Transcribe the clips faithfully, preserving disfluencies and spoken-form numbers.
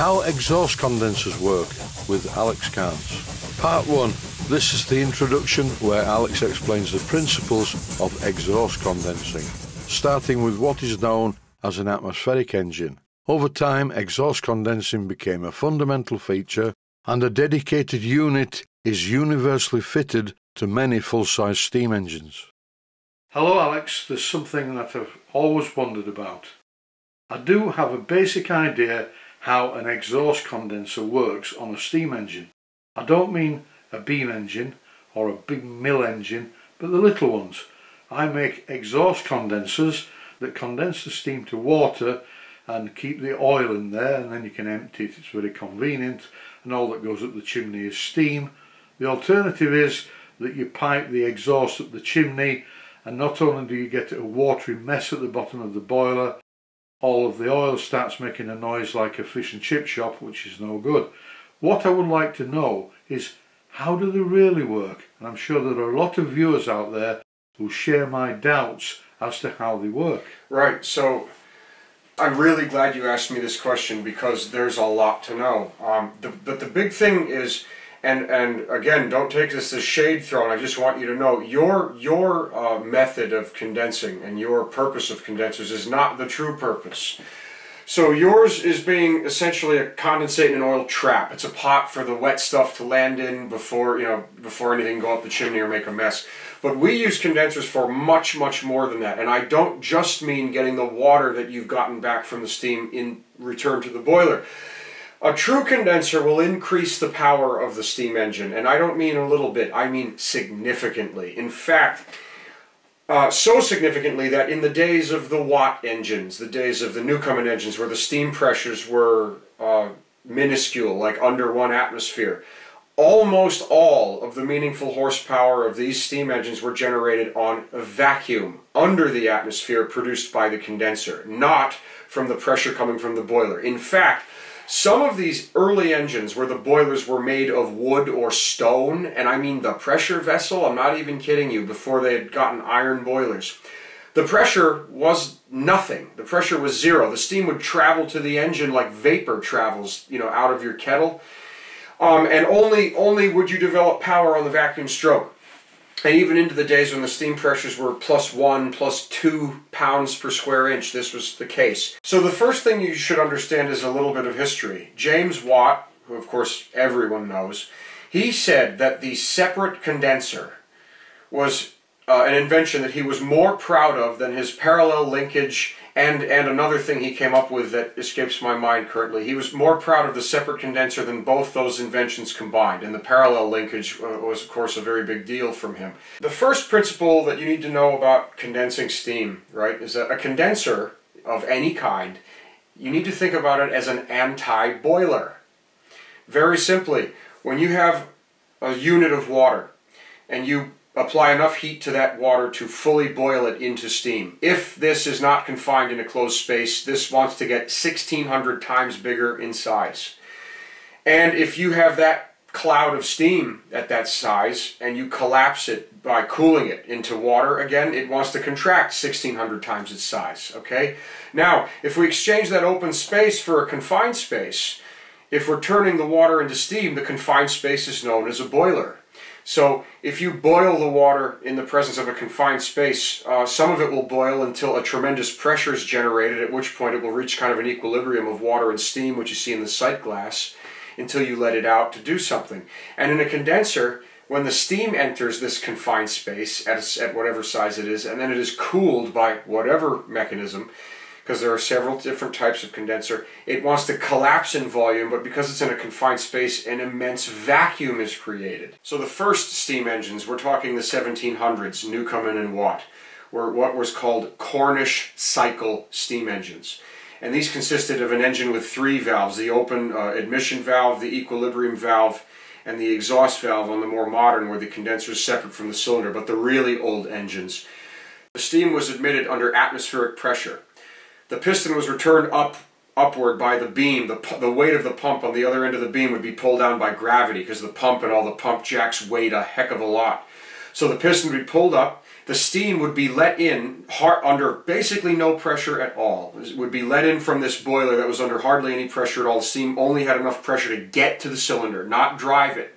How exhaust condensers work with Alex Karnes. Part one. This is the introduction where Alex explains the principles of exhaust condensing, starting with what is known as an atmospheric engine. Over time, exhaust condensing became a fundamental feature, and a dedicated unit is universally fitted to many full-size steam engines. Hello Alex, there's something that I've always wondered about. I do have a basic idea how an exhaust condenser works on a steam engine. I don't mean a beam engine or a big mill engine, but the little ones. I make exhaust condensers that condense the steam to water and keep the oil in there, and then you can empty it. It's very convenient, and all that goes up the chimney is steam. The alternative is that you pipe the exhaust up the chimney, and not only do you get a watery mess at the bottom of the boiler, all of the oil starts making a noise like a fish and chip shop, which is no good. What I would like to know is, how do they really work? And I'm sure there are a lot of viewers out there who share my doubts as to how they work. Right, so I'm really glad you asked me this question, because there's a lot to know. Um, the, but the big thing is, and, and again, don't take this as shade thrown, I just want you to know, your, your uh, method of condensing and your purpose of condensers is not the true purpose. So yours is being essentially a condensate and oil trap. It's a pot for the wet stuff to land in before, you know, before anything go up the chimney or make a mess. But we use condensers for much, much more than that. And I don't just mean getting the water that you've gotten back from the steam in return to the boiler. A true condenser will increase the power of the steam engine. And I don't mean a little bit, I mean significantly. In fact, Uh, so significantly that in the days of the Watt engines, the days of the Newcomen engines, where the steam pressures were uh, minuscule, like under one atmosphere, almost all of the meaningful horsepower of these steam engines were generated on a vacuum under the atmosphere produced by the condenser, not from the pressure coming from the boiler. In fact, some of these early engines where the boilers were made of wood or stone, and I mean the pressure vessel, I'm not even kidding you, before they had gotten iron boilers, the pressure was nothing. The pressure was zero. The steam would travel to the engine like vapor travels, you know, out of your kettle. Um, and only, only would you develop power on the vacuum stroke. And even into the days when the steam pressures were plus one, plus two pounds per square inch, this was the case. So the first thing you should understand is a little bit of history. James Watt, who of course everyone knows, he said that the separate condenser was uh, an invention that he was more proud of than his parallel linkage and, and another thing he came up with that escapes my mind currently. He was more proud of the separate condenser than both those inventions combined, and the parallel linkage was, of course, a very big deal from him. The first principle that you need to know about condensing steam, right, is that a condenser of any kind, you need to think about it as an anti-boiler. Very simply, when you have a unit of water and you apply enough heat to that water to fully boil it into steam. If this is not confined in a closed space, this wants to get sixteen hundred times bigger in size. And if you have that cloud of steam at that size and you collapse it by cooling it into water again, it wants to contract sixteen hundred times its size. Okay? Now, if we exchange that open space for a confined space, if we're turning the water into steam, the confined space is known as a boiler. So if you boil the water in the presence of a confined space, uh, some of it will boil until a tremendous pressure is generated, at which point it will reach kind of an equilibrium of water and steam, which you see in the sight glass, until you let it out to do something. And in a condenser, when the steam enters this confined space at, at whatever size it is, and then it is cooled by whatever mechanism, because there are several different types of condenser, it wants to collapse in volume, but because it's in a confined space, an immense vacuum is created. So the first steam engines, we're talking the seventeen hundreds, Newcomen and Watt, were what was called Cornish cycle steam engines. And these consisted of an engine with three valves, the open uh, admission valve, the equilibrium valve, and the exhaust valve on the more modern, where the condenser is separate from the cylinder, but the really old engines. The steam was admitted under atmospheric pressure. The piston was returned up, upward by the beam. The, the weight of the pump on the other end of the beam would be pulled down by gravity, because the pump and all the pump jacks weighed a heck of a lot. So the piston would be pulled up, the steam would be let in hard, under basically no pressure at all. It would be let in from this boiler that was under hardly any pressure at all. The steam only had enough pressure to get to the cylinder, not drive it.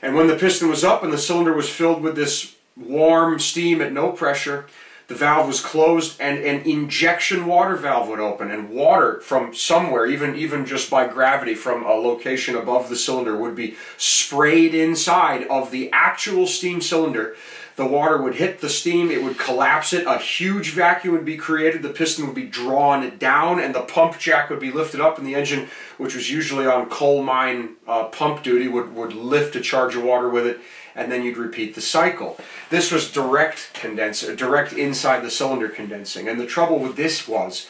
And when the piston was up and the cylinder was filled with this warm steam at no pressure, the valve was closed and an injection water valve would open, and water from somewhere, even, even just by gravity from a location above the cylinder, would be sprayed inside of the actual steam cylinder. The water would hit the steam, it would collapse it, a huge vacuum would be created, the piston would be drawn down, and the pump jack would be lifted up, and the engine, which was usually on coal mine uh, pump duty, would, would lift a charge of water with it, and then you'd repeat the cycle. This was direct condenser, direct inside the cylinder condensing, and the trouble with this was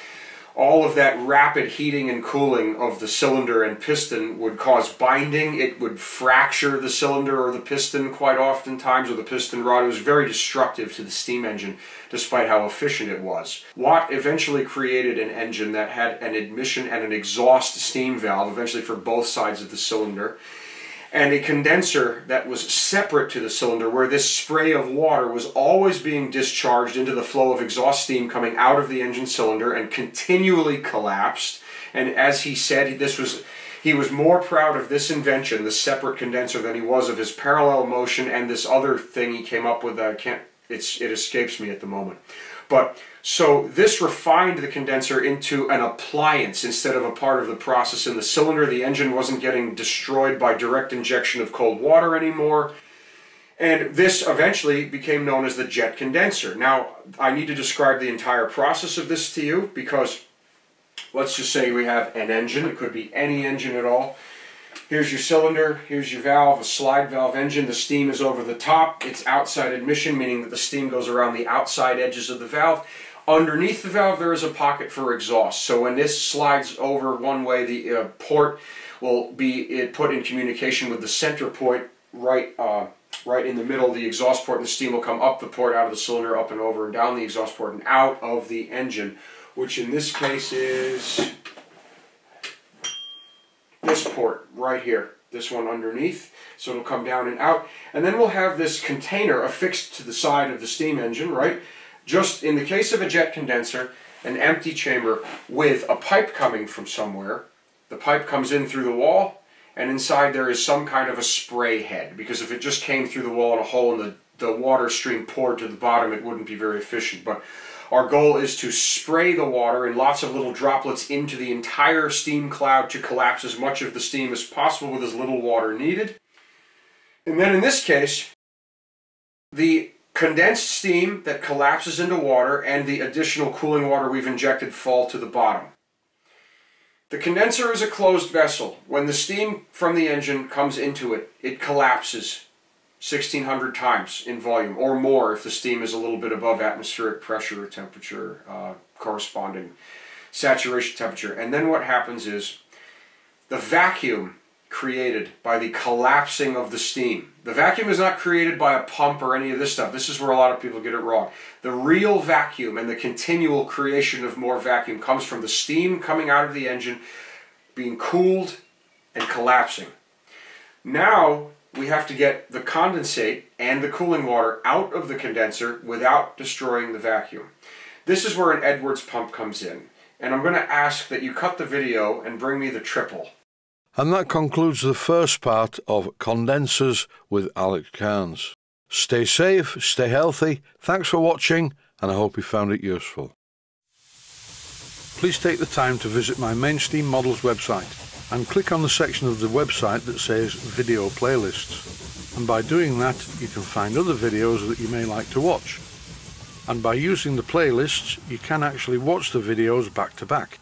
all of that rapid heating and cooling of the cylinder and piston would cause binding. It would fracture the cylinder or the piston quite oftentimes, or the piston rod. It was very destructive to the steam engine, despite how efficient it was. Watt eventually created an engine that had an admission and an exhaust steam valve, eventually for both sides of the cylinder, and a condenser that was separate to the cylinder, where this spray of water was always being discharged into the flow of exhaust steam coming out of the engine cylinder and continually collapsed. And as he said, this was, he was more proud of this invention, the separate condenser, than he was of his parallel motion and this other thing he came up with that I can't, it's, it escapes me at the moment. But so this refined the condenser into an appliance instead of a part of the process in the cylinder. The engine wasn't getting destroyed by direct injection of cold water anymore. And this eventually became known as the jet condenser. Now, I need to describe the entire process of this to you, because let's just say we have an engine. It could be any engine at all. Here's your cylinder, here's your valve, a slide valve engine. The steam is over the top. It's outside admission, meaning that the steam goes around the outside edges of the valve. Underneath the valve, there is a pocket for exhaust. So when this slides over one way, the uh, port will be it put in communication with the center point right, uh, right in the middle of the exhaust port, and the steam will come up the port, out of the cylinder, up and over, and down the exhaust port, and out of the engine, which in this case is this port right here, this one underneath, so it'll come down and out. And then we'll have this container affixed to the side of the steam engine, right? Just in the case of a jet condenser, an empty chamber with a pipe coming from somewhere. The pipe comes in through the wall, and inside there is some kind of a spray head, because if it just came through the wall in a hole and the, the water stream poured to the bottom, it wouldn't be very efficient. But our goal is to spray the water in lots of little droplets into the entire steam cloud to collapse as much of the steam as possible with as little water needed. And then in this case, the condensed steam that collapses into water and the additional cooling water we've injected fall to the bottom. The condenser is a closed vessel. When the steam from the engine comes into it, it collapses sixteen hundred times in volume, or more if the steam is a little bit above atmospheric pressure or temperature, uh, corresponding saturation temperature. And then what happens is the vacuum created by the collapsing of the steam. The vacuum is not created by a pump or any of this stuff. This is where a lot of people get it wrong. The real vacuum and the continual creation of more vacuum comes from the steam coming out of the engine, being cooled and collapsing. Now, we have to get the condensate and the cooling water out of the condenser without destroying the vacuum. This is where an Edwards pump comes in, and I'm going to ask that you cut the video and bring me the triple. And that concludes the first part of Condensers with Alex Karnes. Stay safe, stay healthy, thanks for watching, and I hope you found it useful. Please take the time to visit my Mainsteam Models website and click on the section of the website that says Video Playlists. And by doing that, you can find other videos that you may like to watch. And by using the playlists, you can actually watch the videos back to back,